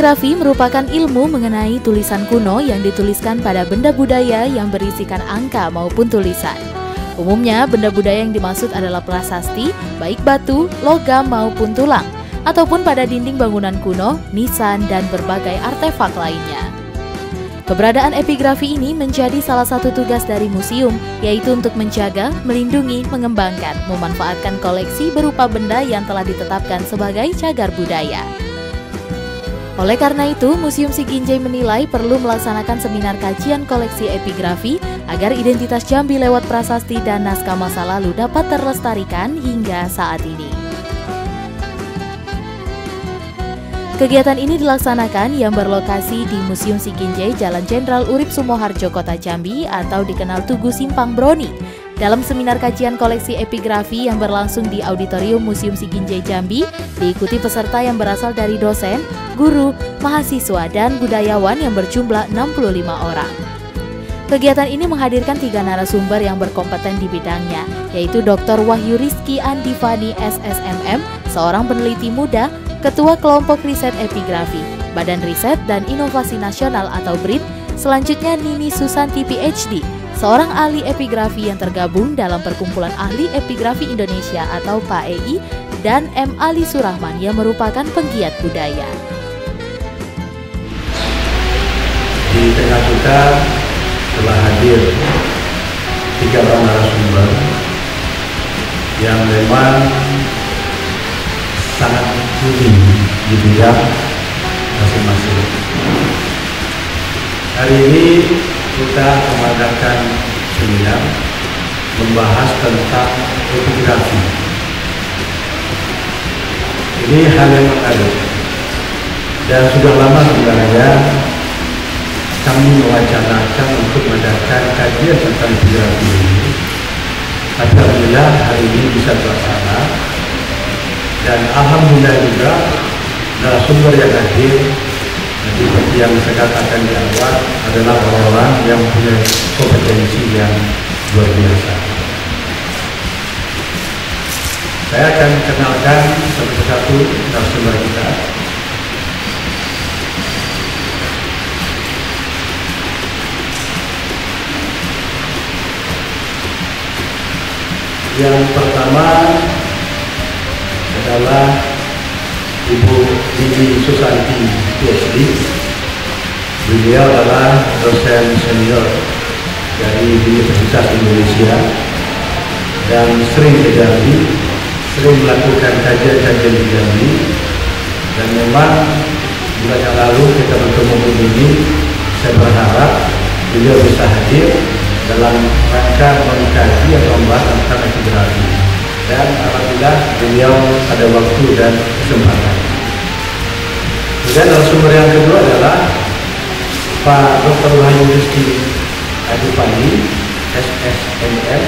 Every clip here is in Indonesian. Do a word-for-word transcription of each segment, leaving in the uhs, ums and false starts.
Epigrafi merupakan ilmu mengenai tulisan kuno yang dituliskan pada benda budaya yang berisikan angka maupun tulisan. Umumnya, benda budaya yang dimaksud adalah prasasti, baik batu, logam maupun tulang, ataupun pada dinding bangunan kuno, nisan, dan berbagai artefak lainnya. Keberadaan epigrafi ini menjadi salah satu tugas dari museum, yaitu untuk menjaga, melindungi, mengembangkan, memanfaatkan koleksi berupa benda yang telah ditetapkan sebagai cagar budaya. Oleh karena itu, Museum Siginjai menilai perlu melaksanakan seminar kajian koleksi epigrafi agar identitas Jambi lewat prasasti dan naskah masa lalu dapat terlestarikan hingga saat ini. Kegiatan ini dilaksanakan yang berlokasi di Museum Siginjai Jalan Jenderal Urip Sumoharjo, Kota Jambi atau dikenal Tugu Simpang Broni. Dalam seminar kajian koleksi epigrafi yang berlangsung di Auditorium Museum Siginjai Jambi, diikuti peserta yang berasal dari dosen, guru, mahasiswa, dan budayawan yang berjumlah enam puluh lima orang. Kegiatan ini menghadirkan tiga narasumber yang berkompeten di bidangnya, yaitu Doktor Wahyu Rizki Andivani, S S M M, seorang peneliti muda, Ketua Kelompok Riset Epigrafi, Badan Riset dan Inovasi Nasional atau B R I N, selanjutnya Nini Susanti P H D, seorang ahli epigrafi yang tergabung dalam Perkumpulan Ahli Epigrafi Indonesia atau P A E I, dan M. Ali Surahman yang merupakan penggiat budaya. Di tengah kita telah hadir tiga orang narasumber yang memang sangat penting di bidang masing-masing. Hari ini kita mengadakan seminar membahas tentang epigrafi. Ini hal yang menarik dan sudah lama sebenarnya kami mewacanakan untuk mengadakan kajian tentang epigrafi ini. Alhamdulillah hari ini bisa terlaksana. Dan alhamdulillah juga narasumber yang hadir nanti seperti yang saya katakan di awal adalah orang-orang yang punya kompetensi yang luar biasa. Saya akan kenalkan satu persatu narasumber kita. Yang pertama adalah Ibu Nini Susanti P H D. Beliau adalah dosen senior dari Universitas Indonesia dan sering ke Jambi, sering melakukan kajian-kajian di Jambi. Dan memang bulan yang lalu kita bertemu Bu Nini, saya berharap beliau bisa hadir dalam rangka mengkaji atau membahas tentang epigrafi. Dan apabila beliau ada waktu dan kesempatan. Kemudian narasumber yang kedua adalah Pak Doktor Wahyu Rizki Andivani, S S M M.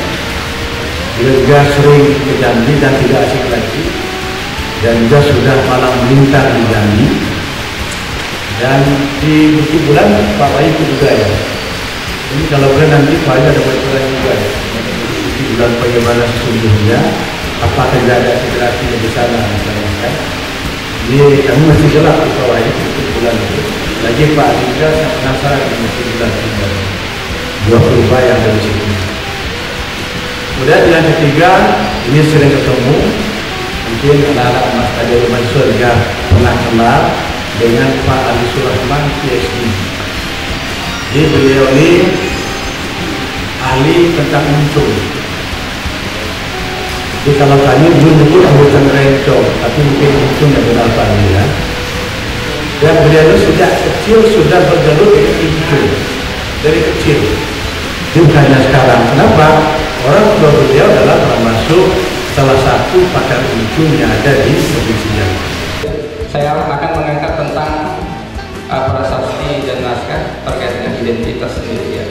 Beliau juga sering ke Jambi dan tidak asing lagi, dan juga sudah malam melintang di Jambi. Dan di Bukit Bulan Pak Wahyu juga ya. Ini kalau boleh nanti Pak Wahyu ada bantuan juga ya. Dan bagaimana sesungguhnya apa tidak ada epigrafi di sana misalnya. Ini kami masih gelap di bawah itu bulan itu. Lagi Pak Andika penasaran dengan bulan ini. Dua perubahan yang dari situ. Kemudian yang ketiga ini sering ketemu, mungkin anak-anak Mas Tadi Mansur juga pernah kenal dengan Pak Ali Surahman P H D. Jadi beliau ini ahli tentang muncul. Jadi kalau tadi belum mungkin anggota rencong, tapi mungkin muncul yang benar tadi ya. Dan beliau sejak kecil sudah bergelut di muncul dari kecil. Bukannya sekarang. Kenapa? Orang tua beliau adalah termasuk salah satu pakar muncul yang ada di provinsi Jambi. Saya akan mengangkat tentang uh, prasasti dan naskah terkait dengan identitas sendiri ya.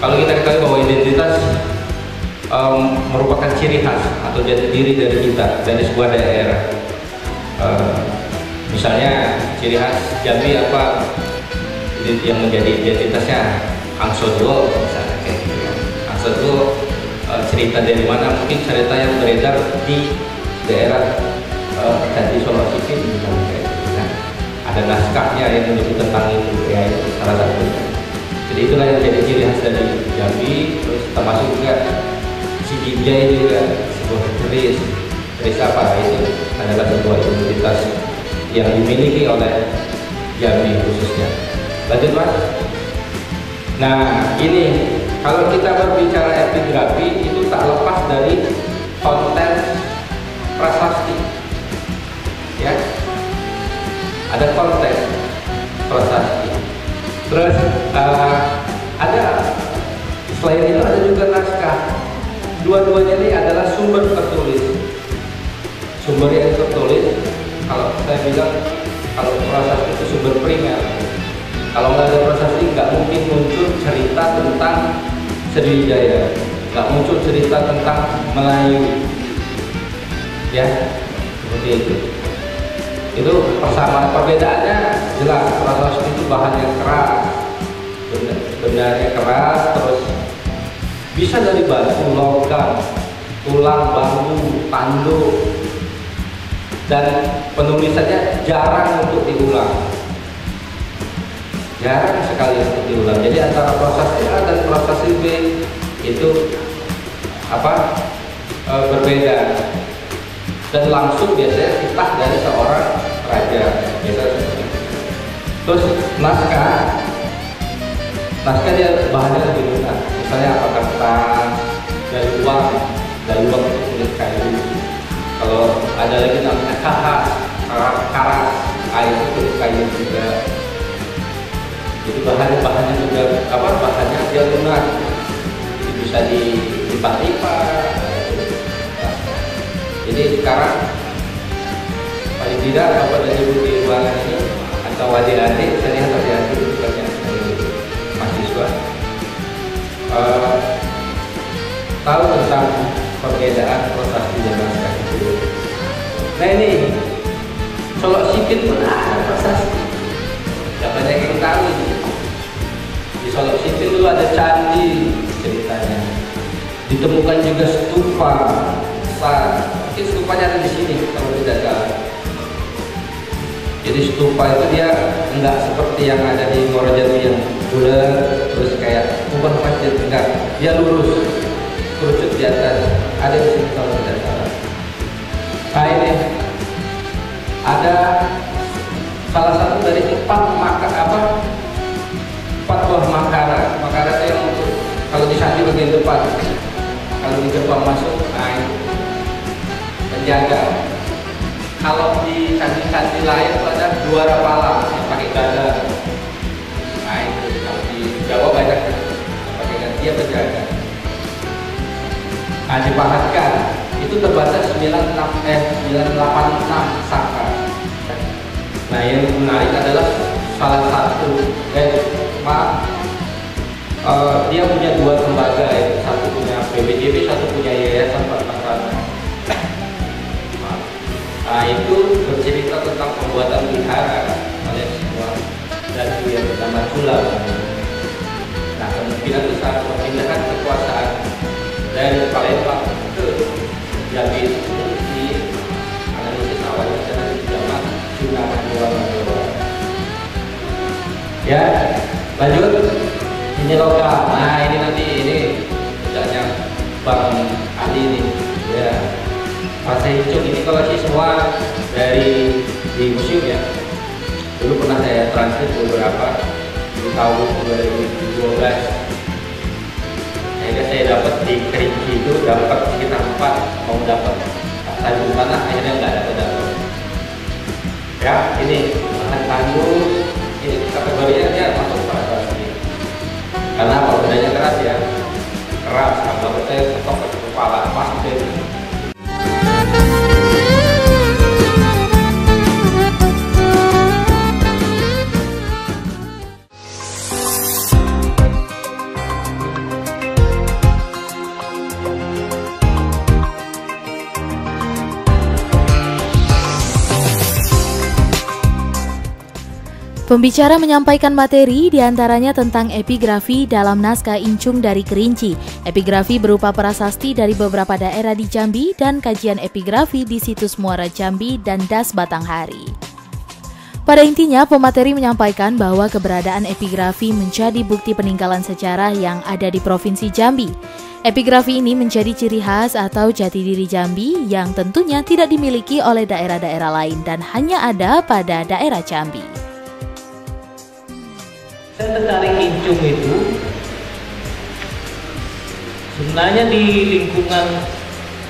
Kalau kita ketahui bahwa identitas Um, merupakan ciri khas atau jati diri dari kita, dari sebuah daerah. Uh, misalnya ciri khas Jambi apa yang menjadi identitasnya Angso Duo misalnya kayak gitu. Angso Duo uh, cerita dari mana? Mungkin cerita yang beredar di daerah uh, tadi Solok Sipil misalnya. Nah, ada naskahnya yang menyebut tentang itu, ya itu salah satunya. Jadi itulah yang jadi ciri khas dari Jambi, terus termasuk juga si Ginjai juga sebuah keris. Keris apa itu? Adalah sebuah identitas yang dimiliki oleh Jambi khususnya. Lanjut Mas. Nah ini kalau kita berbicara epigrafi itu tak lepas dari konten prasasti, ya. Ada konten prasasti. Terus uh, ada selain itu ada juga naskah. Dua-duanya ini adalah sumber tertulis. Sumber yang tertulis. Kalau saya bilang kalau prasasti itu sumber primer. Kalau nggak ada prasasti nggak mungkin muncul cerita tentang Sriwijaya, nggak muncul cerita tentang Melayu, ya seperti itu. Itu persamaan, perbedaannya jelas. Prasasti itu bahannya keras, bendanya keras, terus bisa dari batu, logam, tulang, bambu, tanduk, dan penulisannya jarang untuk diulang. Jarang sekali untuk diulang. Jadi antara prasasti A dan prasasti B itu apa e, berbeda, dan langsung biasanya titah dari seorang raja. Biasanya. Terus naskah, naskah dia bahannya lebih mudah. Misalnya apa, kertas, daluang, daluang itu tulis kayu. Kalau ada lagi namanya karas, karas, kayu itu kayu juga. Jadi bahan-bahannya juga apa, bahannya dia lunak, jadi bisa dilipat-lipat. Jadi sekarang paling tidak apa dari di ruangan ini atau adik-adik, saya lihat adik-adik bukannya mahasiswa uh, tahu tentang perbedaan prasasti dan naskah itu. Nah ini Solok Sipil pun ada prasasti. Gak banyak yang tahu. Di Solok Sipil dulu ada candi ceritanya. Ditemukan juga stupa besar. Mungkin stupanya ada di sini kalau tidak salah. Jadi stupa itu dia enggak seperti yang ada di Muara Jambi yang bulat terus kayak kubah masjid, enggak. Dia lurus, kerucut di atas. Ada di sini kalau tidak salah. Nah ini ada salah satu dari empat maka apa empat buah makara. Makara itu yang untuk kalau di sandi bagian depan, kalau di depan masuk air penjaga. Kalau di sandi-sandi lain ada dua rapala yang pakai gada. Nah itu kalau di Jawa banyak pakai gada, dia penjaga. Nah dipahatkan itu terbatas sembilan ratus delapan puluh enam saka. Nah yang menarik adalah salah satu eh maaf uh, dia punya dua lembaga ya, satu punya B B J B, satu punya Yayasan Palmaragara. Nah itu bercerita tentang pembuatan wihara oleh semua dan yang bernama Sulam. Nah kemungkinan besar pemindahan kekuasaan dari Palembang ke Jambi di analisis awalnya dari zaman Sunda Kuno. Ya, lanjut. Ini lokal. Nah, ini nanti ini kerjanya Bang Ali ini. Ya, masih hijau ini kalau sih semua dari di museum ya. Dulu pernah saya transit beberapa di tahun dua ribu dua belas. Akhirnya saya dapat di Kerinci itu dapat sekitar empat mau dapat. Saya di mana akhirnya nggak dapat dapat. Ya, ini bahan tangguh, ini kategorinya dia masuk prasasti. Karena kalau bedanya keras ya, keras, kalau saya ketok ke kepala, pasti. Pembicara menyampaikan materi diantaranya tentang epigrafi dalam naskah Incung dari Kerinci. Epigrafi berupa prasasti dari beberapa daerah di Jambi dan kajian epigrafi di situs Muara Jambi dan Das Batanghari. Pada intinya, pemateri menyampaikan bahwa keberadaan epigrafi menjadi bukti peninggalan sejarah yang ada di Provinsi Jambi. Epigrafi ini menjadi ciri khas atau jati diri Jambi yang tentunya tidak dimiliki oleh daerah-daerah lain dan hanya ada pada daerah Jambi. Dan tari kincung itu sebenarnya di lingkungan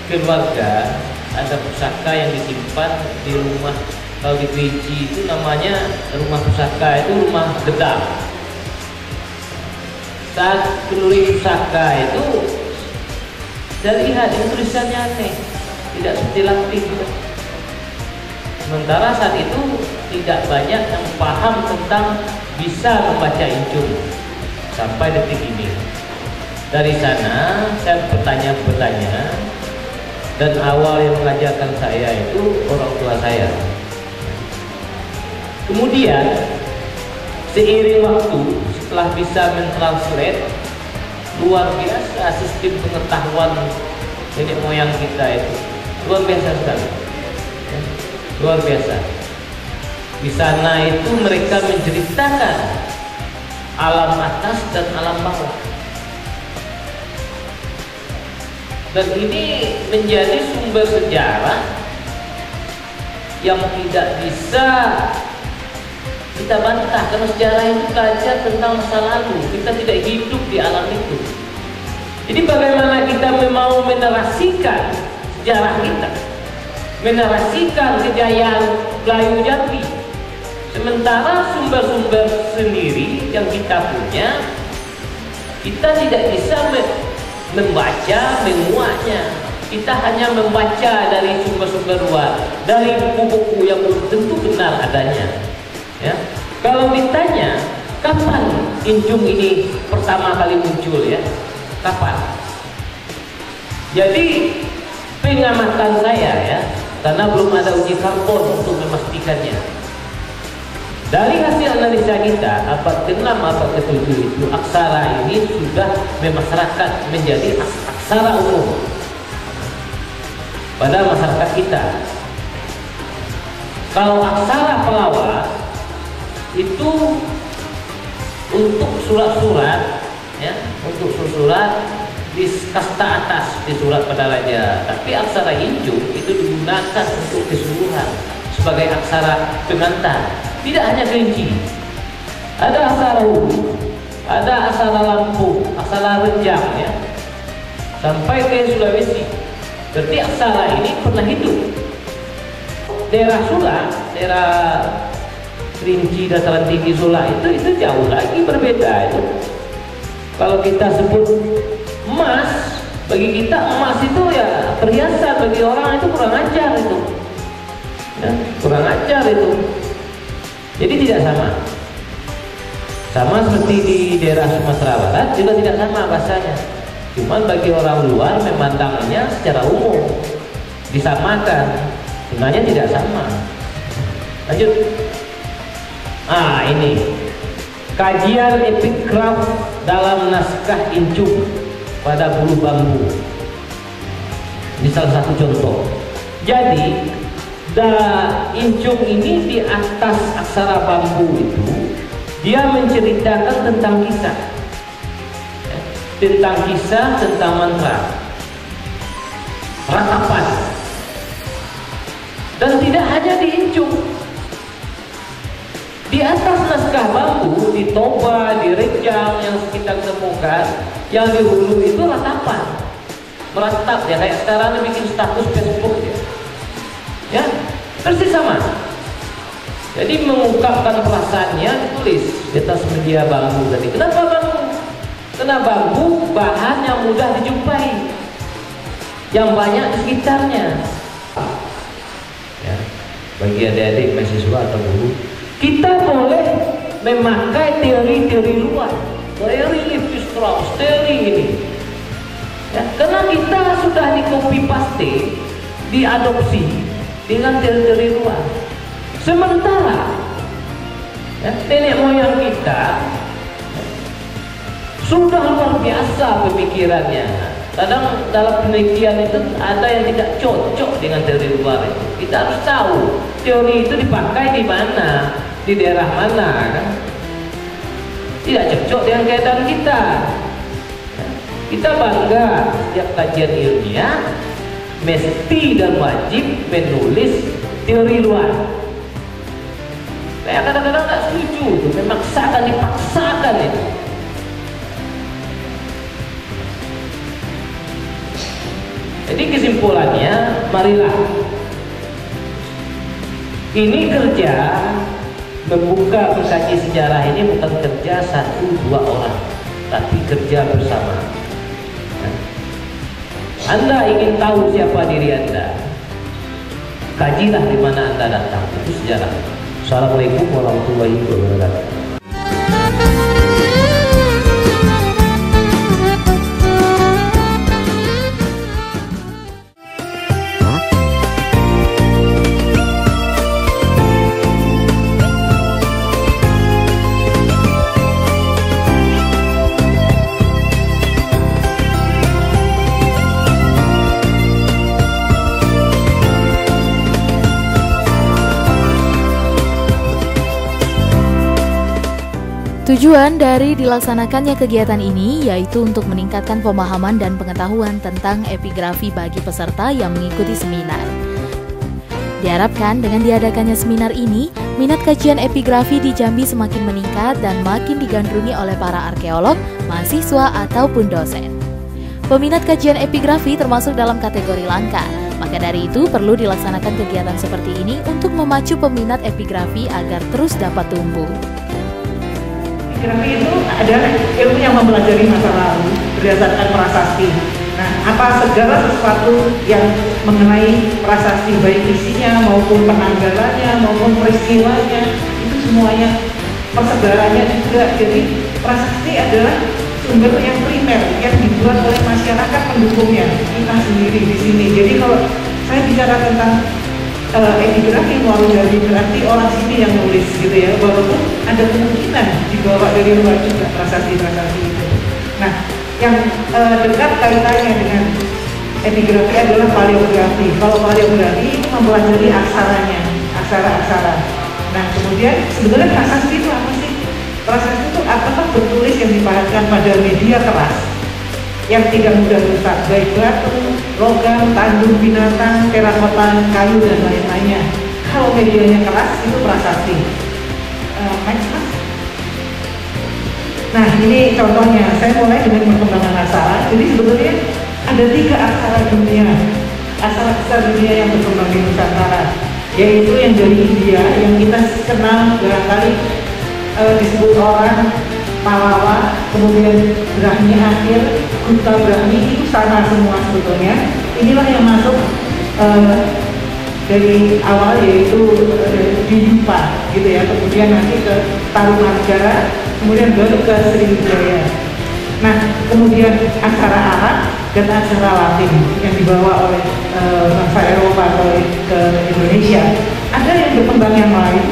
keluarga ada pusaka yang disimpan di rumah. Kalau di Kerinci itu namanya rumah pusaka, itu rumah gedang. Saat penulis pusaka itu saya lihat ini tulisannya aneh, tidak seperti Latin. Sementara saat itu tidak banyak yang paham tentang bisa membaca incung sampai detik ini. Dari sana saya bertanya-bertanya dan awal yang mengajarkan saya itu orang tua saya. Kemudian seiring waktu setelah bisa mentranslate, luar biasa sistem pengetahuan nenek moyang kita itu luar biasa sekali, luar biasa. Di sana itu mereka menceritakan alam atas dan alam bawah, dan ini menjadi sumber sejarah yang tidak bisa kita bantah, karena sejarah itu kajian tentang masa lalu. Kita tidak hidup di alam itu. Jadi bagaimana kita mau menarasikan sejarah kita, menarasikan kejayaan Melayu Jambi, sementara sumber-sumber sendiri yang kita punya, kita tidak bisa membaca menguatnya. Kita hanya membaca dari sumber-sumber luar, dari buku-buku yang belum tentu benar adanya. Ya. Kalau ditanya kapan incung ini pertama kali muncul, ya kapan? Jadi pengamatan saya, ya, karena belum ada uji karbon untuk memastikannya. Dari hasil analisa kita abad ke enam abad ke tujuh itu aksara ini sudah memasyarakat menjadi aksara umum pada masyarakat kita. Kalau aksara Palawa itu untuk surat-surat, ya, untuk surat-surat di kasta atas, di surat pada raja. Tapi aksara incung itu digunakan untuk keseluruhan sebagai aksara pengantar. Tidak hanya Kerinci, ada aksara Hulu, ada aksara Lampung, aksara Rejang, ya, sampai ke Sulawesi. Berarti aksara ini pernah hidup. Daerah Sula, daerah Kerinci, dataran tinggi Solok itu itu jauh lagi berbeda itu. Kalau kita sebut emas, bagi kita emas itu ya perhiasan, bagi orang itu kurang ajar itu, ya, kurang ajar itu. Jadi tidak sama, sama seperti di daerah Sumatera Barat juga tidak sama bahasanya. Cuman bagi orang luar memandangnya secara umum disamakan, sebenarnya tidak sama. Lanjut. Ah, ini kajian epigraf dalam naskah incung pada bulu bambu. Ini salah satu contoh. Jadi, da incung ini di atas aksara bambu itu dia menceritakan tentang kisah, tentang kisah, tentang mantra, ratapan, dan tidak hanya di incung. Di atas naskah bambu, di Toba, di Rejang yang kita temukan, yang di Hulu itu ratapan, meratap, ya, kayak sekarang bikin status Facebook, ya, ya, persis sama. Jadi mengungkapkan perasaannya ditulis di atas media bambu tadi. Kenapa bambu? Karena bambu bahan yang mudah dijumpai, yang banyak di sekitarnya. Ya, bagi adik-adik mahasiswa atau guru, kita boleh memakai teori-teori luar, teori Levi-Strauss, teori ini, ya, karena kita sudah di copy paste, diadopsi dengan teori-teori luar. Sementara, ya, nenek moyang kita sudah luar biasa pemikirannya. Kadang dalam penelitian itu ada yang tidak cocok dengan teori luar itu. Kita harus tahu teori itu dipakai di mana. di daerah mana, kan? Tidak cocok dengan keadaan kita. Kita bangga setiap kajian ilmiah mesti dan wajib menulis teori luar. Saya kadang-kadang tidak setuju, memaksakan, dipaksakan itu. Jadi kesimpulannya, marilah ini kerja membuka mengkaji sejarah ini bukan kerja satu dua orang, tapi kerja bersama. Anda ingin tahu siapa diri Anda, kajilah di mana Anda datang, itu sejarah. Assalamualaikum warahmatullahi wabarakatuh. Tujuan dari dilaksanakannya kegiatan ini yaitu untuk meningkatkan pemahaman dan pengetahuan tentang epigrafi bagi peserta yang mengikuti seminar. Diharapkan dengan diadakannya seminar ini, minat kajian epigrafi di Jambi semakin meningkat dan makin digandrungi oleh para arkeolog, mahasiswa, ataupun dosen. Peminat kajian epigrafi termasuk dalam kategori langka, maka dari itu perlu dilaksanakan kegiatan seperti ini untuk memacu peminat epigrafi agar terus dapat tumbuh. Epigrafi itu adalah ilmu yang mempelajari masa lalu berdasarkan prasasti. Nah, apa segala sesuatu yang mengenai prasasti, baik isinya maupun penanggalannya maupun peristiwanya, itu semuanya persebarannya juga. Jadi prasasti adalah sumber yang primer yang dibuat oleh masyarakat pendukungnya, kita sendiri di sini. Jadi kalau saya bicara tentang Uh, epigrafi, Muara Jambi, berarti orang sini yang nulis gitu ya, walaupun ada kemungkinan dibawa dari luar juga prasasti-prasasti itu. Nah, yang uh, dekat kaitannya dengan epigrafi adalah paleografi. Kalau paleografi itu mempelajari aksaranya, aksara-aksara. Nah, kemudian sebenarnya prasasti itu apa sih? Prasasti itu apakah bertulis yang dipadatkan pada media keras yang tidak mudah rusak, baik batu, logam, tanduk binatang, terakota, kayu, dan lain-lainnya. Kalau medianya keras, itu prasasti. Uh, next, next. Nah, ini contohnya. Saya mulai dengan perkembangan aksara. Jadi sebetulnya ada tiga aksara dunia. Aksara-aksara dunia yang berkembang di Nusantara, yaitu yang dari India, yang kita kenal barangkali uh, disebut orang Palawa, kemudian Brahmi akhir, Kuta Brahmi, itu sama semua sebetulnya. Inilah yang masuk uh, dari awal, yaitu uh, di Yupa, gitu ya. Kemudian nanti ke Palmaragara, kemudian baru ke Sriwijaya. Nah, kemudian aksara Arab dan aksara Latin yang dibawa oleh uh, bangsa Eropa oleh ke Indonesia. Ada yang berkembang yang lain,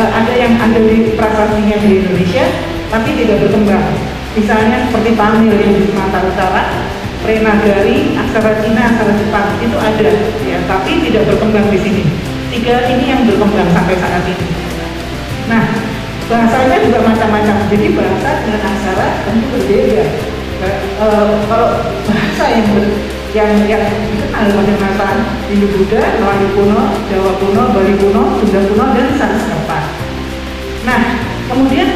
uh, ada yang ada di prasastinya di Indonesia, tapi tidak berkembang. Misalnya seperti Pamir yang di Sumatera Utara, Prenagari, aksara Cina, aksara Jepang, itu ada ya, tapi tidak berkembang di sini. Tiga ini yang berkembang sampai saat ini. Nah, bahasanya juga macam-macam. Jadi bahasa dengan aksara tentu berbeda. E, kalau bahasa yang ber, yang yang dikenal pada masa Hindu Buddha, Lali Kuno, Jawa Kuno, Bali Kuno, Sunda Kuno, dan Sansekerta. Nah, kemudian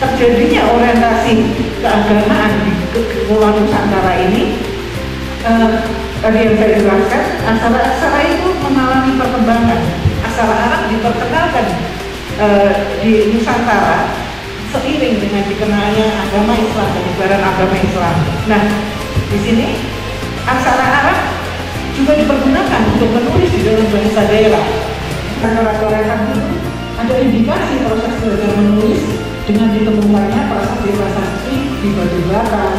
terjadinya orientasi keagamaan di kepulauan Nusantara ini, eh, tadi yang saya jelaskan, aksara-aksara itu mengalami perkembangan. Aksara Arab diperkenalkan eh, di Nusantara seiring dengan dikenalnya agama Islam, penyebaran agama Islam. Nah, di sini aksara Arab juga dipergunakan untuk menulis di dalam bahasa daerah. Korekan itu ada indikasi proses belajar menulis dengan ditemukannya prasasti-prasasti di batu bata,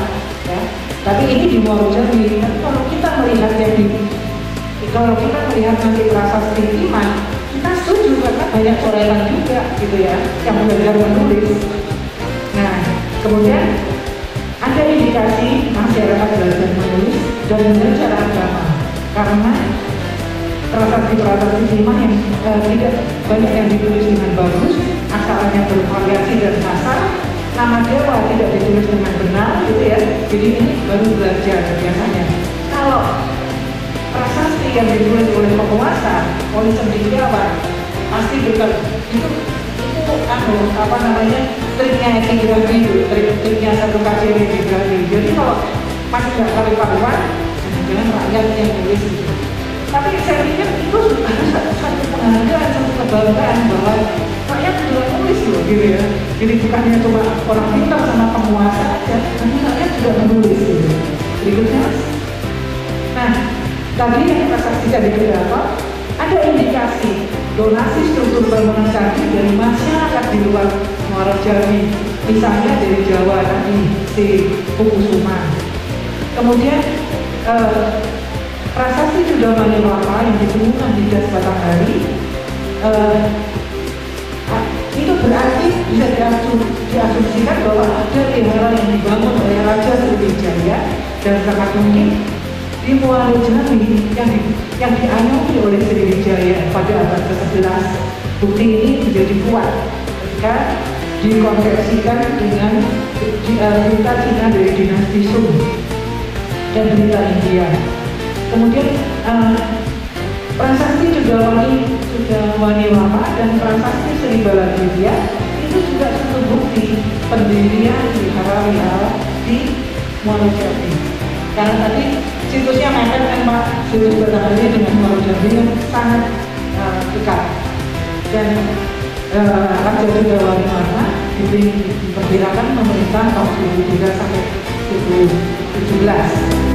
ya. Tapi ini di Muara Jambi. Kalau kita melihat yang di, kalau kita melihat nanti prasasti lima, kita setuju karena banyak coretan juga, gitu ya, yang belajar menulis. Nah, kemudian ada indikasi masyarakat belajar menulis dan belajar agama, karena transaksi-transaksi timah yang eh, tidak banyak yang ditulis dengan bagus, aksaranya bervariasi dan kasar, nama Jawa tidak ditulis dengan benar, gitu ya. Jadi ini baru belajar biasanya. Kalau prasasti yang ditulis oleh penguasa, oleh sendiri Jawa, pasti bukan itu itu anu apa namanya triknya epigrafi, triknya satu kali epigrafi. Jadi kalau masih nggak kali paruan, jangan rakyat yang tulis. Tapi saya pikir itu satu penghargaan, satu kebanggaan bahwa rakyat juga nulis loh, gitu ya. Jadi bukan hanya cuma orang pintar sama penguasa aja, tapi rakyat juga menulis. Gitu. Berikutnya, nah tadi yang kita saksikan di beberapa ada indikasi donasi struktur bangunan candi dari masyarakat di luar Muara Jambi, misalnya dari Jawa tadi si Kuku Suma. Kemudian eh, prasasti Sunda Kuno yang ditemukan di Das Batanghari eh, itu berarti bisa diasumsikan bahwa ada wihara yang dibangun oleh Raja Sriwijaya dan sangat mungkin di Muara Jambi yang, yang dianugerahi oleh Sriwijaya pada abad kesebelas. Bukti ini menjadi kuat ketika dikonversikan dengan Kuta Cina dari Dinasti Sung dan berita India. Kemudian uh, prasasti juga wani juga wani lama dan prasasti Sribala India itu juga satu bukti pendirian wihara-wihara di Muara Jambi. Karena tadi situsnya mepet empat situs bertahunnya dengan Muara Jambi yang sangat uh, dekat dan uh, Raja juga wani lama diperkirakan pemerintah tahun dua ribu tiga sampai dua ribu tujuh belas.